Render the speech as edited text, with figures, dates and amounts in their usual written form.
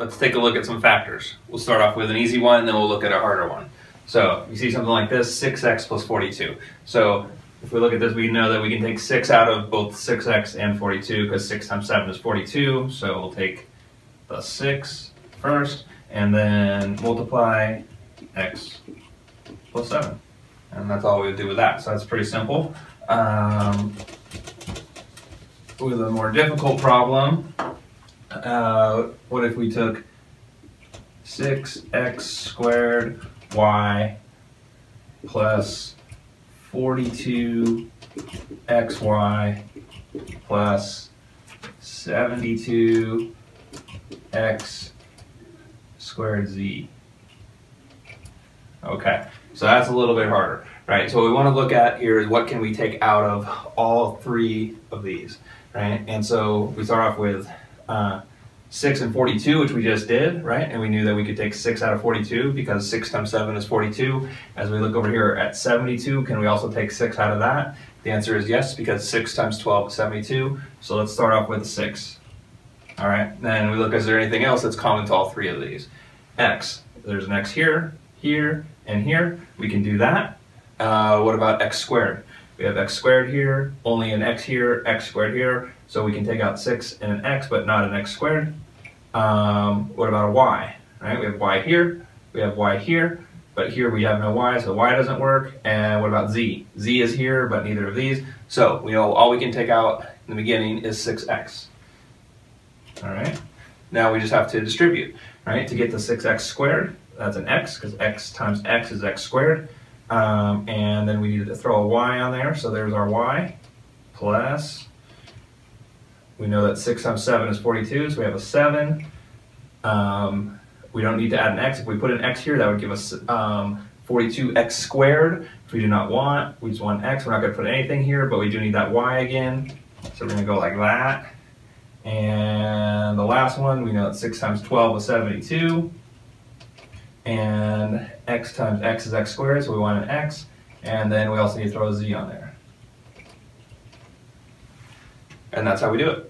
Let's take a look at some factors. We'll start off with an easy one, then we'll look at a harder one. So you see something like this, 6x plus 42. So if we look at this, we know that we can take 6 out of both 6x and 42, because 6 times 7 is 42. So we'll take the 6 first, and then multiply x plus 7. And that's all we would do with that. So that's pretty simple. With a more difficult problem, what if we took 6x squared y plus 42xy plus 72x squared z. Okay, so that's a little bit harder, right? So what we want to look at here is what can we take out of all three of these, right? And so we start off with 6 and 42, which we just did, right? And we knew that we could take 6 out of 42 because 6 times 7 is 42. As we look over here at 72, can we also take 6 out of that? The answer is yes, because 6 times 12 is 72. So let's start off with 6. All right, then we look, is there anything else that's common to all three of these? X, there's an X here, here, and here. We can do that. What about X squared? We have X squared here, only an X here, X squared here. So we can take out 6 and an X, but not an X squared. What about a Y, right? We have Y here, we have Y here, but here we have no Y, so Y doesn't work. And what about Z? Z is here, but neither of these. So we know all we can take out in the beginning is 6X. All right, now we just have to distribute, right? To get the 6X squared, that's an X, because X times X is X squared. And then we need to throw a Y on there, so there's our Y plus, we know that 6 times 7 is 42, so we have a 7. We don't need to add an x. If we put an x here, that would give us 42x squared, which we do not want. We just want x. We're not going to put anything here, but we do need that y again. So we're going to go like that. And the last one, we know that 6 times 12 is 72. And x times x is x squared, so we want an x. And then we also need to throw a z on there. And that's how we do it.